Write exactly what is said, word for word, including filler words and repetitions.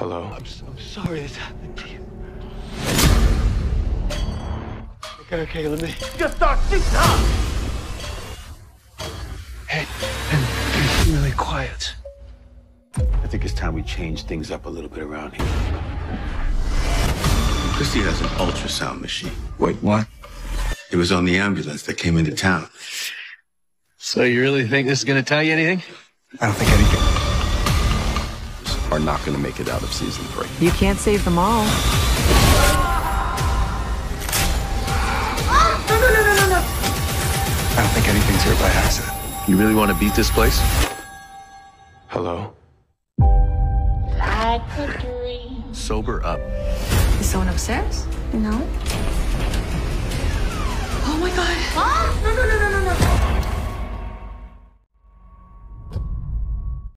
Hello? I'm, so, I'm sorry this happened to you. Okay, okay, let me... Just start this time! Hey, and be really quiet. I think it's time we change things up a little bit around here. Christy has an ultrasound machine. Wait, what? It was on the ambulance that came into town. So you really think this is going to tell you anything? I don't think anything. Are not going to make it out of season three. You can't save them all. Ah! No, no, no, no, no, no. I don't think anything's here by accident. You really want to beat this place? Hello? Like a dream. Sober up. Is someone upstairs? No. Oh my God. Ah! No, no, no, no, no, no.